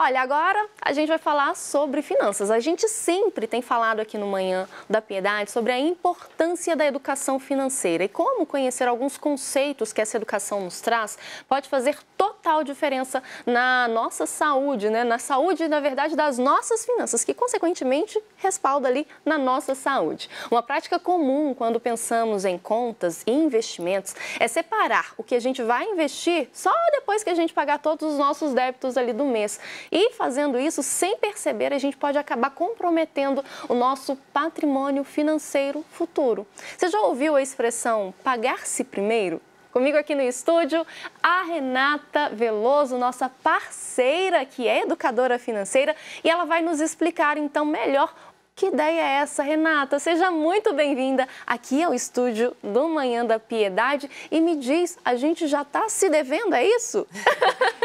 Olha, agora a gente vai falar sobre finanças. A gente sempre tem falado aqui no Manhã da Piedade sobre a importância da educação financeira e como conhecer alguns conceitos que essa educação nos traz pode fazer total diferença na nossa saúde, né? Na saúde, na verdade, das nossas finanças, que consequentemente respalda ali na nossa saúde. Uma prática comum quando pensamos em contas e investimentos é separar o que a gente vai investir só depois que a gente pagar todos os nossos débitos ali do mês. E fazendo isso, sem perceber, a gente pode acabar comprometendo o nosso patrimônio financeiro futuro. Você já ouviu a expressão pagar-se primeiro? Comigo aqui no estúdio, a Renata Veloso, nossa parceira, que é educadora financeira, e ela vai nos explicar, então, melhor que ideia é essa, Renata? Seja muito bem-vinda aqui ao estúdio do Manhã da Piedade. E me diz, a gente já está se devendo, é isso?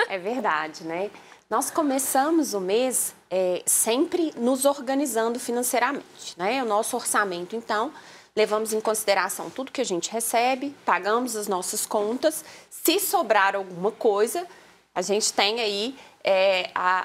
É verdade, né? Nós começamos o mês sempre nos organizando financeiramente, né? O nosso orçamento, então, levamos em consideração tudo que a gente recebe, pagamos as nossas contas. Se sobrar alguma coisa, a gente tem aí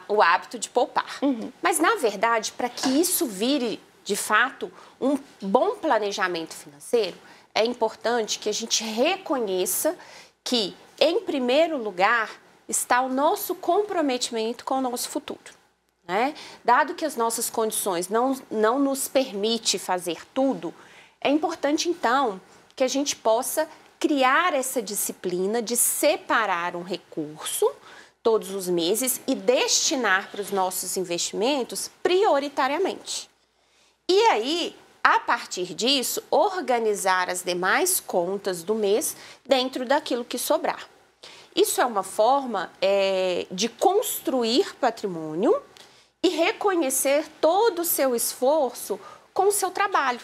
o hábito de poupar. Uhum. Mas, na verdade, para que isso vire, de fato, um bom planejamento financeiro, é importante que a gente reconheça que, em primeiro lugar, está o nosso comprometimento com o nosso futuro, né? Dado que as nossas condições não nos permite fazer tudo, é importante, então, que a gente possa criar essa disciplina de separar um recurso todos os meses e destinar para os nossos investimentos prioritariamente. E aí, a partir disso, organizar as demais contas do mês dentro daquilo que sobrar. Isso é uma forma de construir patrimônio e reconhecer todo o seu esforço com o seu trabalho.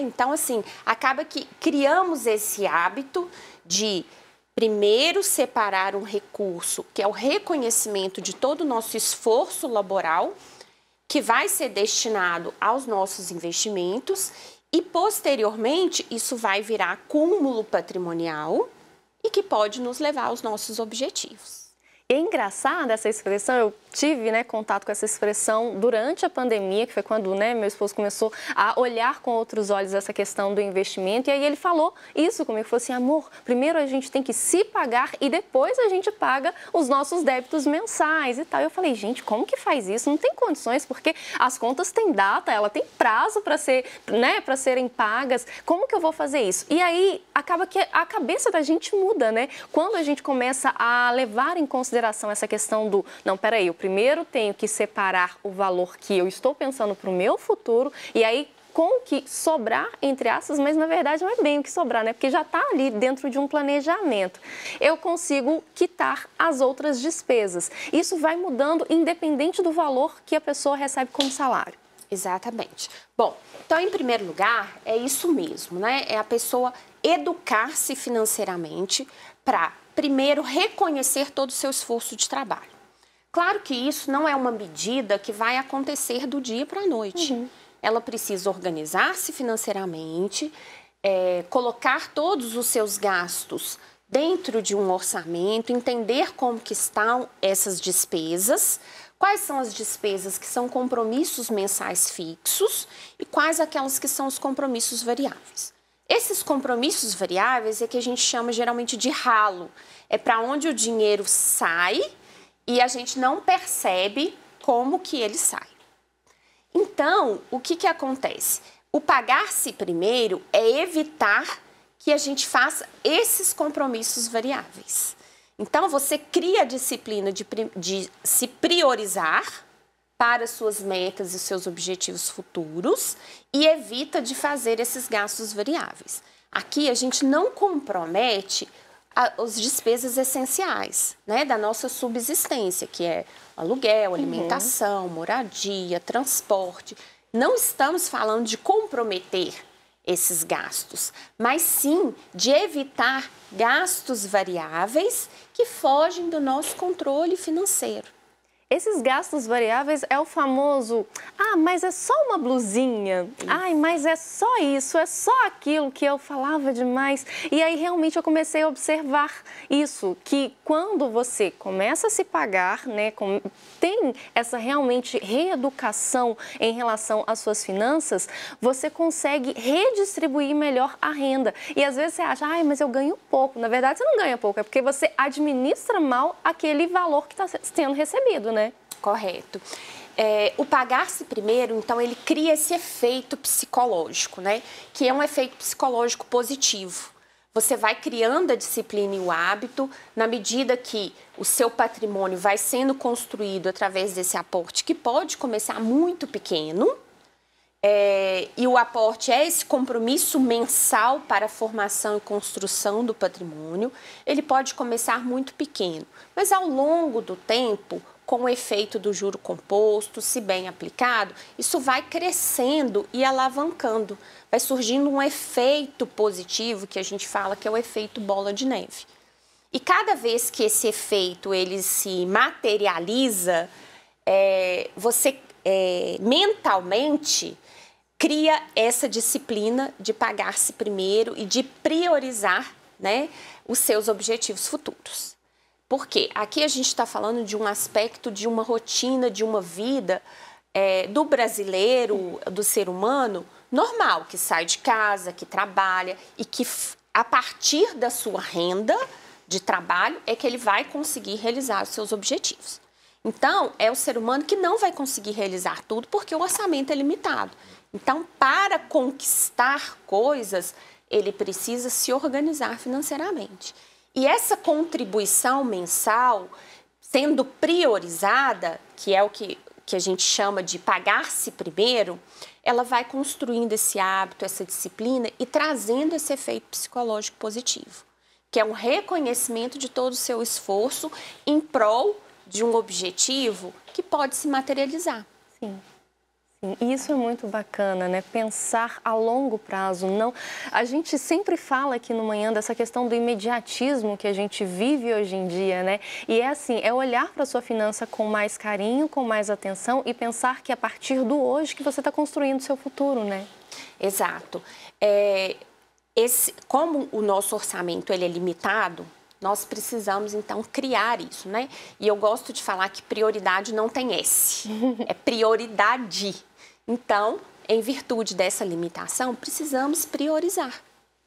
Então, assim, acaba que criamos esse hábito de primeiro separar um recurso, que é o reconhecimento de todo o nosso esforço laboral, que vai ser destinado aos nossos investimentos e, posteriormente, isso vai virar acúmulo patrimonial e que pode nos levar aos nossos objetivos. É engraçada essa expressão, eu tive contato com essa expressão durante a pandemia, que foi quando meu esposo começou a olhar com outros olhos essa questão do investimento, e aí ele falou isso comigo, falou assim, amor, primeiro a gente tem que se pagar e depois a gente paga os nossos débitos mensais e tal. Eu falei, gente, como que faz isso? Não tem condições, porque as contas têm data, ela tem prazo para ser, para serem pagas, como que eu vou fazer isso? E aí acaba que a cabeça da gente muda, quando a gente começa a levar em consideração essa questão do, não, peraí, eu primeiro tenho que separar o valor que eu estou pensando para o meu futuro e aí com o que sobrar, entre aspas, mas na verdade não é bem o que sobrar, porque já está ali dentro de um planejamento. Eu consigo quitar as outras despesas. Isso vai mudando independente do valor que a pessoa recebe como salário. Exatamente. Bom, então, em primeiro lugar, é isso mesmo, É a pessoa educar-se financeiramente para, primeiro, reconhecer todo o seu esforço de trabalho. Claro que isso não é uma medida que vai acontecer do dia para a noite. Uhum. Ela precisa organizar-se financeiramente, colocar todos os seus gastos dentro de um orçamento, entender como que estão essas despesas, quais são as despesas que são compromissos mensais fixos e quais aquelas que são os compromissos variáveis. Esses compromissos variáveis é que a gente chama geralmente de ralo. É para onde o dinheiro sai e a gente não percebe como que ele sai. Então, o que que acontece? O pagar-se primeiro é evitar que a gente faça esses compromissos variáveis. Então, você cria a disciplina de se priorizar para suas metas e seus objetivos futuros e evita de fazer esses gastos variáveis. Aqui, a gente não compromete as despesas essenciais, da nossa subsistência, que é aluguel, alimentação, moradia, transporte. Não estamos falando de comprometer esses gastos, mas sim de evitar gastos variáveis que fogem do nosso controle financeiro. Esses gastos variáveis é o famoso, ah, mas é só uma blusinha, isso. Ai, mas é só isso, é só aquilo que eu falava demais. E aí realmente eu comecei a observar isso, que quando você começa a se pagar, né, tem essa realmente reeducação em relação às suas finanças, você consegue redistribuir melhor a renda. E às vezes você acha, ai, mas eu ganho pouco. Na verdade você não ganha pouco, é porque você administra mal aquele valor que está sendo recebido, né? Correto. O pagar-se primeiro, então, ele cria esse efeito psicológico, né? Que é um efeito psicológico positivo. Você vai criando a disciplina e o hábito na medida que o seu patrimônio vai sendo construído através desse aporte, que pode começar muito pequeno. E o aporte é esse compromisso mensal para a formação e construção do patrimônio. Ele pode começar muito pequeno, mas ao longo do tempo, com o efeito do juro composto, se bem aplicado, isso vai crescendo e alavancando. Vai surgindo um efeito positivo que a gente fala que é o efeito bola de neve. E cada vez que esse efeito ele se materializa, você mentalmente cria essa disciplina de pagar-se primeiro e de priorizar, né, os seus objetivos futuros. Porque aqui a gente está falando de um aspecto, de uma rotina, de uma vida do brasileiro, do ser humano normal, que sai de casa, que trabalha e que a partir da sua renda de trabalho é que ele vai conseguir realizar os seus objetivos. Então, é o ser humano que não vai conseguir realizar tudo porque o orçamento é limitado. Então, para conquistar coisas, ele precisa se organizar financeiramente. E essa contribuição mensal, sendo priorizada, que é o que a gente chama de pagar-se primeiro, ela vai construindo esse hábito, essa disciplina e trazendo esse efeito psicológico positivo, que é um reconhecimento de todo o seu esforço em prol de um objetivo que pode se materializar. Sim. Isso é muito bacana, né? Pensar a longo prazo. Não, a gente sempre fala aqui no Manhã dessa questão do imediatismo que a gente vive hoje em dia, né? E é assim, é olhar para a sua finança com mais carinho, com mais atenção e pensar que a partir do hoje que você está construindo o seu futuro, né? Exato. Como o nosso orçamento ele é limitado, nós precisamos, então, criar isso, né? E eu gosto de falar que prioridade não tem S, é prioridade. Então, em virtude dessa limitação, precisamos priorizar,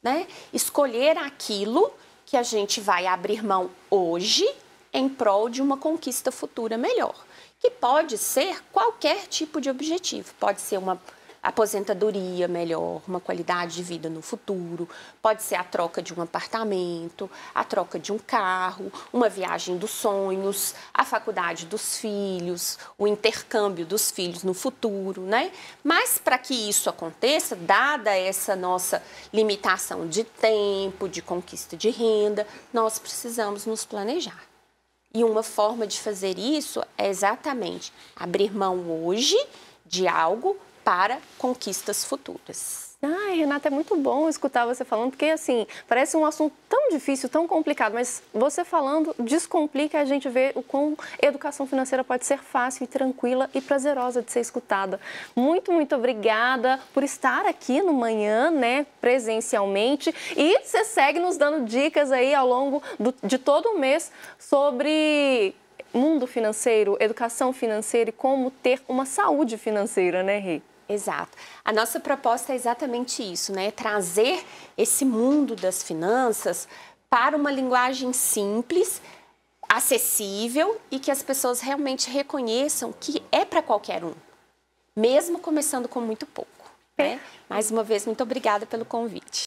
né? Escolher aquilo que a gente vai abrir mão hoje em prol de uma conquista futura melhor, que pode ser qualquer tipo de objetivo, pode ser uma aposentadoria melhor, uma qualidade de vida no futuro, pode ser a troca de um apartamento, a troca de um carro, uma viagem dos sonhos, a faculdade dos filhos, o intercâmbio dos filhos no futuro, né? Mas para que isso aconteça, dada essa nossa limitação de tempo, de conquista de renda, nós precisamos nos planejar. E uma forma de fazer isso é exatamente abrir mão hoje de algo para conquistas futuras. Ai, Renata, é muito bom escutar você falando, porque assim, parece um assunto tão difícil, tão complicado, mas você falando descomplica, a gente vê o quão educação financeira pode ser fácil e tranquila e prazerosa de ser escutada. Muito, muito obrigada por estar aqui no Manhã, né, presencialmente, e você segue nos dando dicas aí ao longo de todo o mês sobre mundo financeiro, educação financeira e como ter uma saúde financeira, né, Rê? Exato. A nossa proposta é exatamente isso, né? Trazer esse mundo das finanças para uma linguagem simples, acessível e que as pessoas realmente reconheçam que é para qualquer um, mesmo começando com muito pouco, né? Mais uma vez, muito obrigada pelo convite.